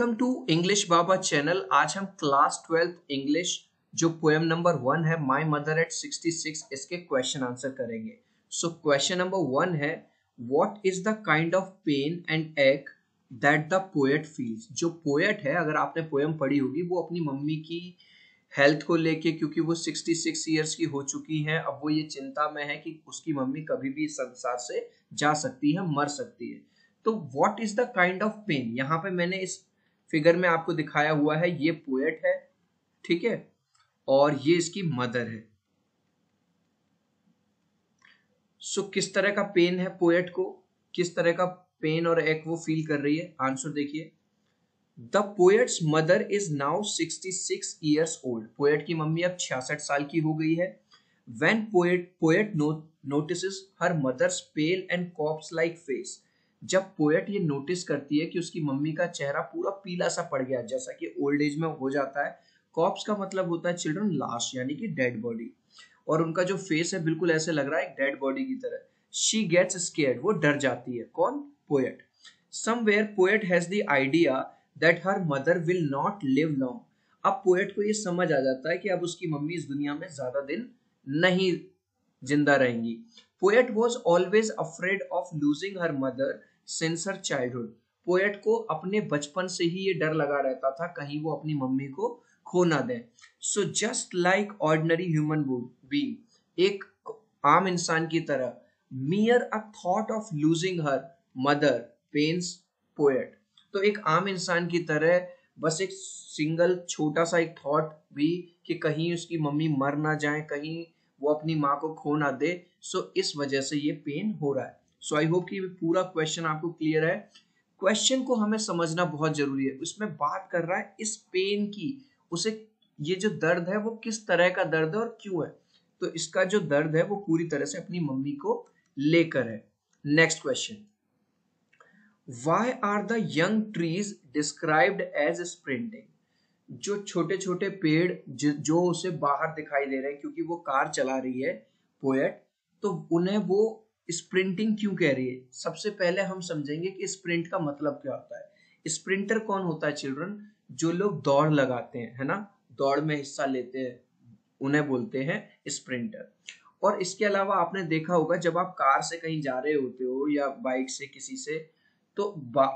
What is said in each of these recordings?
Welcome to English Baba channel. आज हम class 12 English जो पोएम नंबर 1 है माय मदर एट 66 इसके क्वेश्चन आंसर करेंगे। सो क्वेश्चन नंबर 1 है what is the kind of pain and ache that the poet feels. जो poet है, अगर आपने पोएम पढ़ी होगी, वो अपनी मम्मी की हेल्थ को लेके, क्योंकि वो 66 ईयर्स की हो चुकी है, अब वो ये चिंता में है कि उसकी मम्मी कभी भी संसार से जा सकती है, मर सकती है। तो what is the kind of pain, यहाँ पे मैंने इस फिगर में आपको दिखाया हुआ है, ये पोएट है, ठीक है, और ये इसकी मदर है। सो किस तरह का पेन है पोएट को, किस तरह का पेन और एक वो फील कर रही है, आंसर देखिए। The poet's mother is now 66 years old. Poet की मम्मी अब 66 साल की हो गई है। When poet notices her mother's pale and corpse like face. जब पोएट ये नोटिस करती है कि उसकी मम्मी का चेहरा पूरा पीला सा पड़ गया, जैसा कि ओल्ड एज में हो जाता है। कॉप्स का मतलब होता है चिल्ड्रन, लाश यानी कि डेड बॉडी, और उनका जो फेस है बिल्कुल ऐसे लग रहा है डेड बॉडी की तरह। शी गेट्स स्केयर्ड, वो डर जाती है। कौन? Poet. Somewhere poet has the idea that her mother will not live long. अब पोएट को ये समझ आ जाता है कि अब उसकी मम्मी इस दुनिया में ज्यादा दिन नहीं जिंदा रहेंगी। Poet was always afraid of losing her mother since her childhood. Poet को अपने बचपन से ही ये डर लगा रहता था कहीं वो अपनी मम्मी को खो ना दे। So just like ordinary human being, एक आम इंसान की तरह, mere a thought of losing her mother pains poet. तो एक आम इंसान की तरह बस एक सिंगल छोटा सा एक थॉट भी कि कहीं उसकी मम्मी मर ना जाए, कहीं वो अपनी माँ को खो ना दे, सो इस वजह से ये पेन हो रहा है। सो आई होप कि पूरा क्वेश्चन आपको क्लियर है। क्वेश्चन को हमें समझना बहुत जरूरी है। उसमें बात कर रहा है इस पेन की, उसे ये जो दर्द है वो किस तरह का दर्द है और क्यों है। तो इसका जो दर्द है वो पूरी तरह से अपनी मम्मी को लेकर है। Next question, why are the young trees described as sprinting. जो छोटे छोटे पेड़ जो उसे बाहर दिखाई दे रहे हैं क्योंकि वो कार चला रही है पोएट, तो उन्हें वो स्प्रिंटिंग क्यों कह रही है। सबसे पहले हम समझेंगे कि स्प्रिंट का मतलब क्या होता है। स्प्रिंटर कौन होता है चिल्ड्रन? जो लोग दौड़ लगाते हैं, है ना, दौड़ में हिस्सा लेते हैं, उन्हें बोलते हैं स्प्रिंटर। और इसके अलावा आपने देखा होगा जब आप कार से कहीं जा रहे होते हो या बाइक से किसी से, तो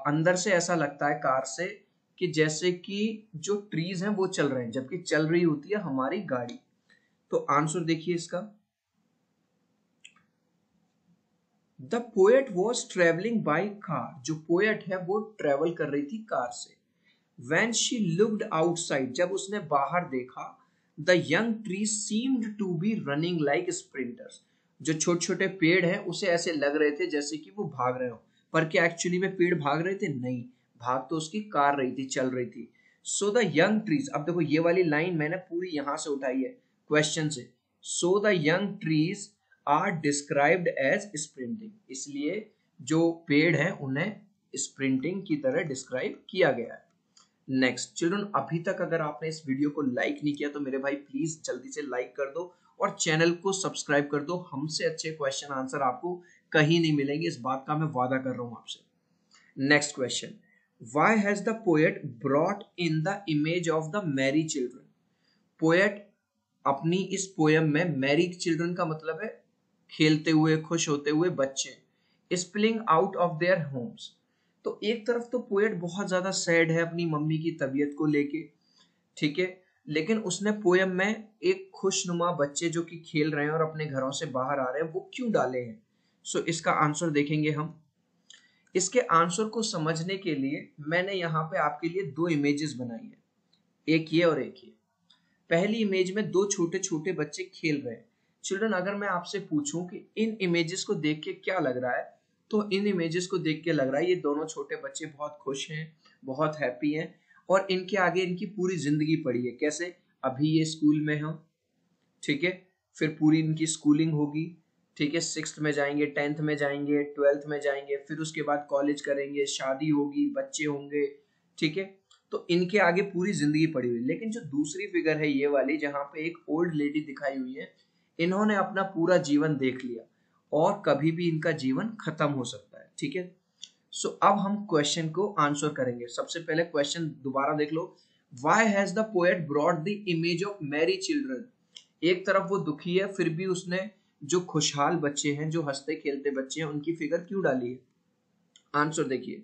अंदर से ऐसा लगता है कार से कि जैसे कि जो ट्रीज हैं वो चल रहे हैं, जबकि चल रही होती है हमारी गाड़ी। तो आंसर देखिए इसका। The poet was travelling by car. जो पोएट है वो ट्रेवल कर रही थी कार से। व्हेन शी लुक्ड आउटसाइड, जब उसने बाहर देखा, the young trees seemed to be running like sprinters. जो छोटे छोटे पेड़ हैं उसे ऐसे लग रहे थे जैसे कि वो भाग रहे हो, पर क्या एक्चुअली में पेड़ भाग रहे थे? नहीं, भाग तो उसकी कार रही थी, चल रही थी। सो द यंग ट्रीज, अब देखो ये वाली लाइन मैंने पूरी यहां से उठाई है क्वेश्चन से। So the young trees are described as sprinting, इसलिए जो पेड़ हैं उन्हें स्प्रिंटिंग की तरह डिस्क्राइब किया गया है। नेक्स्ट चिल्ड्रन, अभी तक अगर आपने इस वीडियो को लाइक नहीं किया तो मेरे भाई प्लीज जल्दी से लाइक कर दो और चैनल को सब्सक्राइब कर दो। हमसे अच्छे क्वेश्चन आंसर आपको कहीं नहीं मिलेंगे, इस बात का मैं वादा कर रहा हूं आपसे। Next question, Why has the poet brought in the image of the merry children? Poet अपनी इस पोएम में merry children का मतलब है खेलते हुए, खुश होते हुए बच्चे, spilling out of their homes। तो एक तरफ तो पोएट बहुत ज्यादा सैड है अपनी मम्मी की तबीयत को लेके, ठीक है, लेकिन उसने पोएम में एक खुशनुमा बच्चे जो कि खेल रहे हैं और अपने घरों से बाहर आ रहे हैं वो क्यों डाले हैं। सो इसका आंसर देखेंगे हम। इसके आंसर को समझने के लिए मैंने यहाँ पे आपके लिए दो इमेजेस बनाई है, एक ये और एक ये। पहली इमेज में दो छोटे छोटे बच्चे खेल रहे हैं। चिल्ड्रन, अगर मैं आपसे पूछूं कि इन इमेजेस को देख के क्या लग रहा है, तो इन इमेजेस को देख के लग रहा है ये दोनों छोटे बच्चे बहुत खुश हैं, बहुत हैप्पी हैं, और इनके आगे इनकी पूरी जिंदगी पड़ी है। कैसे? अभी ये स्कूल में हो, ठीक है, फिर पूरी इनकी स्कूलिंग होगी, ठीक है, 6th में जाएंगे, 10th में जाएंगे, 12th में जाएंगे, फिर उसके बाद कॉलेज करेंगे, शादी होगी, बच्चे होंगे, ठीक है, तो इनके आगे पूरी जिंदगी पड़ी हुई। लेकिन जो दूसरी फिगर है ये वाली, जहाँ पे एक ओल्ड लेडी दिखाई हुई है, इन्होंने अपना पूरा जीवन देख लिया और कभी भी इनका जीवन खत्म हो सकता है, ठीक है। सो अब हम क्वेश्चन को आंसर करेंगे। सबसे पहले क्वेश्चन दोबारा देख लो, why has the poet brought the image of merry children. एक तरफ वो दुखी है फिर भी उसने जो खुशहाल बच्चे हैं, जो हंसते खेलते बच्चे हैं, उनकी फिगर क्यों डाली है? आंसर देखिए,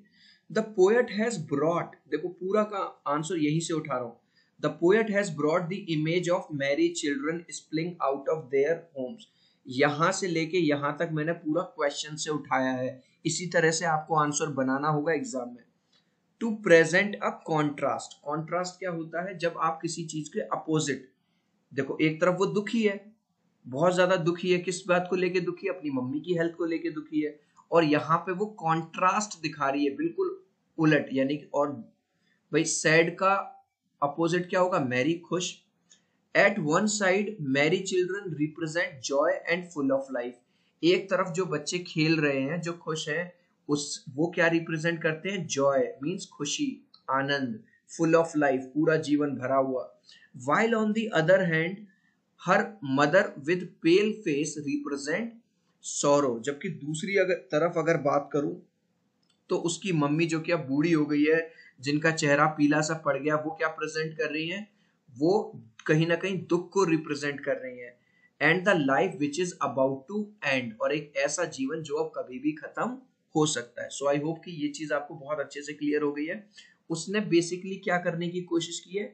द पोएट हैज ब्रॉट, देखो पूरा का आंसर यहीं से उठा रहा हूँ। The poet has brought the image of merry children spilling out of their homes. यहाँ से लेके यहाँ तक मैंने पूरा क्वेश्चन से उठाया है, इसी तरह से आपको आंसर बनाना होगा एग्जाम में। To present a contrast, contrast क्या होता है? जब आप किसी चीज के अपोजिट, देखो एक तरफ वो दुखी है, बहुत ज्यादा दुखी है, किस बात को लेके दुखी है? अपनी मम्मी की हेल्थ को लेके दुखी है, और यहाँ पे वो कॉन्ट्रास्ट दिखा रही है, बिल्कुल उलट, यानी कि, और भाई सैड का अपोजिट क्या होगा? मैरी खुश। At one side merry children represent joy and full of life. एक तरफ जो बच्चे खेल रहे हैं, जो खुश हैं, उस वो क्या रिप्रेजेंट करते हैं? जॉय मींस खुशी, आनंद, फुल ऑफ लाइफ, पूरा जीवन भरा हुआ। While on the other hand her mother with pale face represent sorrow. जबकि दूसरी तरफ अगर बात करूं तो उसकी मम्मी जो क्या बूढ़ी हो गई है, जिनका चेहरा पीला सा पड़ गया, वो क्या प्रेजेंट कर रही है? वो कहीं ना कहीं दुख को रिप्रेजेंट कर रही है। And the life which is about to end, और एक ऐसा जीवन जो अब कभी भी खत्म हो सकता है। सो आई होप कि ये चीज आपको बहुत अच्छे से क्लियर हो गई है। उसने बेसिकली क्या करने की कोशिश की है?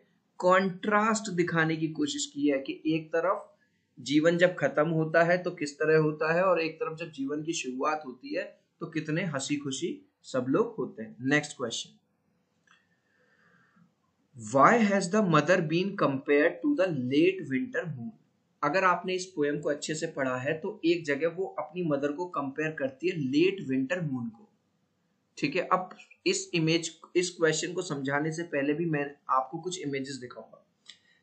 कॉन्ट्रास्ट दिखाने की कोशिश की है कि एक तरफ जीवन जब खत्म होता है तो किस तरह होता है, और एक तरफ जब जीवन की शुरुआत होती है तो कितने हंसी खुशी सब लोग होते हैं। Next question, Why has the mother been compared to the late winter moon? अगर आपने इस पोएम को अच्छे से पढ़ा है तो एक जगह वो अपनी मदर को कंपेयर करती है लेट विंटर मून को, ठीक है। अब इस इमेज, इस क्वेश्चन को समझाने से पहले भी मैं आपको कुछ इमेजेस दिखाऊंगा।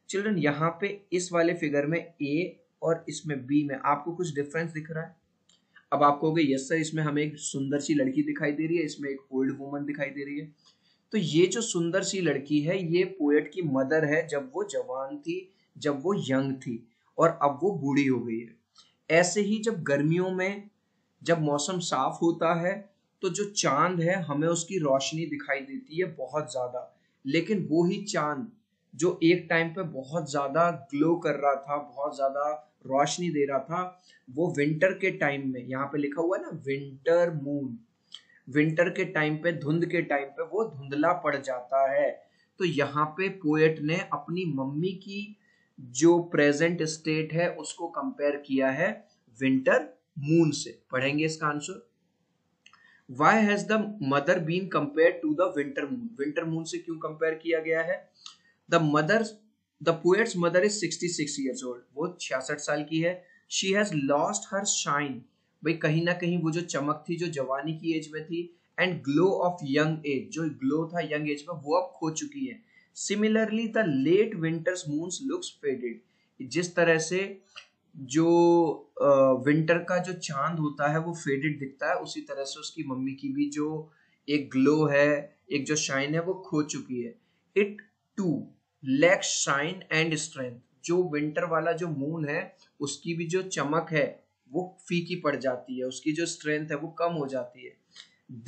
चिल्ड्रन, यहाँ पे इस वाले फिगर में ए और इसमें बी में आपको कुछ डिफरेंस दिख रहा है? अब आप कहोगे यस सर, इसमें हमें एक सुंदर सी लड़की दिखाई दे रही है, इसमें एक ओल्ड वुमन दिखाई दे रही है। तो ये जो सुंदर सी लड़की है, ये पोएट की मदर है, जब वो जवान थी, जब वो यंग थी, और अब वो बूढ़ी हो गई है। ऐसे ही जब गर्मियों में, जब मौसम साफ होता है, तो जो चांद है हमें उसकी रोशनी दिखाई देती है बहुत ज़्यादा, लेकिन वो ही चांद जो एक टाइम पे बहुत ज़्यादा ग्लो कर रहा था, बहुत ज़्यादा रोशनी दे रहा था, वो विंटर के टाइम में, यहाँ पे लिखा हुआ है ना विंटर मून, विंटर के टाइम पे, धुंध के टाइम पे वो धुंधला पड़ जाता है। तो यहाँ पे पोएट ने अपनी मम्मी की जो प्रेजेंट स्टेट है उसको कंपेयर किया है विंटर मून से। पढ़ेंगे इसका answer, why has the mother been compared to the winter moon. Winter moon से क्यों कंपेयर किया गया है? The mother, the poet's mother is 66 years old, वो 66 साल की है। She has lost her shine, भाई कहीं ना कहीं वो जो चमक थी जो जवानी की एज में थी, and glow of young age, जो ग्लो था यंग एज में वो अब खो चुकी है। Similarly the late winter's moons looks faded, जिस तरह से जो विंटर का जो चांद होता है वो फेडेड दिखता है, उसी तरह से उसकी मम्मी की भी जो एक ग्लो है, एक जो शाइन है वो खो चुकी है। It too lacks shine and strength, जो विंटर वाला जो मून है उसकी भी जो चमक है वो फीकी पड़ जाती है, उसकी जो स्ट्रेंथ है वो कम हो जाती है।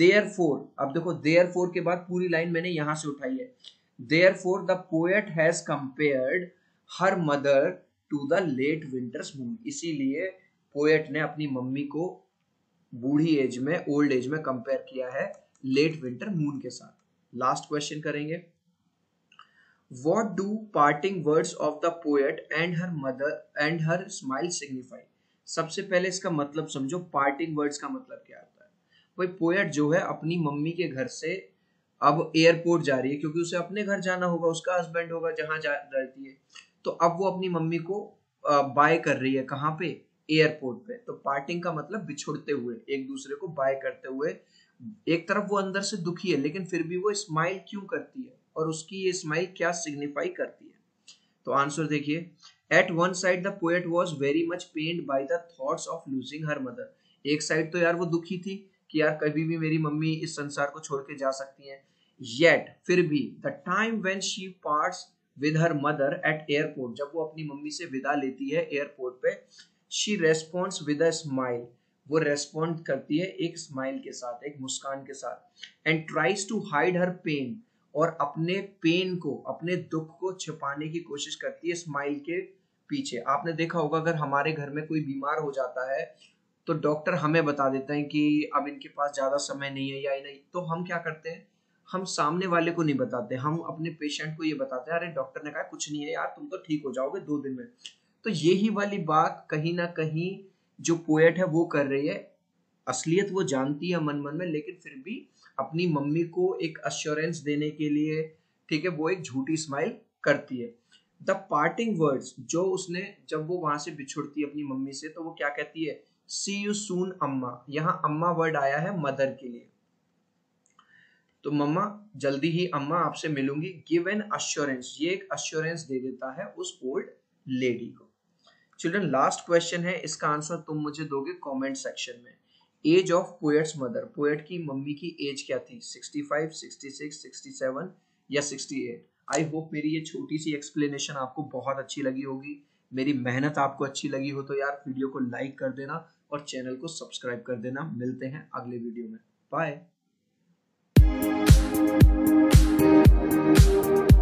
Therefore, अब देखो therefore के बाद पूरी लाइन मैंने यहाँ से उठाई है। Therefore, the poet has compared her mother to the late winter's moon. इसीलिए पोएट ने अपनी मम्मी को बूढ़ी एज में, ओल्ड एज में कंपेयर किया है लेट विंटर मून के साथ। लास्ट क्वेश्चन करेंगे, What do parting words of the poet and her mother and her smile signify? सबसे पहले इसका मतलब समझो, पार्टिंग वर्ड्स का मतलब क्या होता है? भाई पोएट जो है अपनी मम्मी के घर से अब एयरपोर्ट जा रही है, क्योंकि उसे अपने घर जाना होगा, उसका हस्बैंड होगा जहाँ जा रहती है, तो अब वो अपनी मम्मी को बाय कर रही है, कहाँ पे? एयरपोर्ट पे। तो पार्टिंग का मतलब बिछोड़ते हुए, एक दूसरे को बाय करते हुए। एक तरफ वो अंदर से दुखी है, लेकिन फिर भी वो स्माइल क्यों करती है, और उसकी ये स्माइल क्या सिग्निफाई करती है? तो आंसर देखिए, At one side the poet was very much pained by the thoughts of losing her mother. एक साइड तो यार वो दुखी थी कि यार कभी भी मेरी मम्मी इस संसार को छोड़ के जा सकती हैं। Yet फिर भी the time when she parts with her mother at airport, जब वो अपनी मम्मी से विदा लेती है एयरपोर्ट पे, she responds with a smile. वो रेस्पॉन्ड करती है एक स्माइल के साथ, एक मुस्कान के साथ, and tries to hide her pain, और अपने पेन को, अपने दुख को छिपाने की कोशिश करती है स्माइल के पीछे। आपने देखा होगा अगर हमारे घर में कोई बीमार हो जाता है तो डॉक्टर हमें बता देते हैं कि अब इनके पास ज़्यादा समय नहीं है या नहीं, तो हम क्या करते हैं, हम सामने वाले को नहीं बताते, हम अपने पेशेंट को ये बताते हैं अरे डॉक्टर ने कहा कुछ नहीं है यार, तुम तो ठीक हो जाओगे 2 दिन में। तो यही वाली बात कहीं ना कहीं जो पोएट है वो कर रही है। असलियत वो जानती है मन मन में, लेकिन फिर भी अपनी मम्मी को एक अश्योरेंस देने के लिए, ठीक है, वो एक झूठी स्माइल करती है। द पार्टिंग वर्ड्स, जो उसने जब वो वहां से बिछुड़ती है अपनी मम्मी से, तो वो क्या कहती है, सी यू सून अम्मा। यहाँ अम्मा वर्ड आया है मदर के लिए, तो मम्मा जल्दी ही अम्मा आपसे मिलूंगी। गिव एन अश्योरेंस, ये एक अश्योरेंस दे देता है उस ओल्ड लेडी को। चिल्ड्रन लास्ट क्वेश्चन है, इसका आंसर तुम मुझे दोगे कमेंट सेक्शन में। Age of poet's mother, poet की मम्मी की एज क्या थी, 65, 66, 67 या 68? आई होप मेरी ये छोटी सी एक्सप्लेनेशन आपको बहुत अच्छी लगी होगी। मेरी मेहनत आपको अच्छी लगी हो तो यार वीडियो को लाइक कर देना और चैनल को सब्सक्राइब कर देना। मिलते हैं अगले वीडियो में, बाय।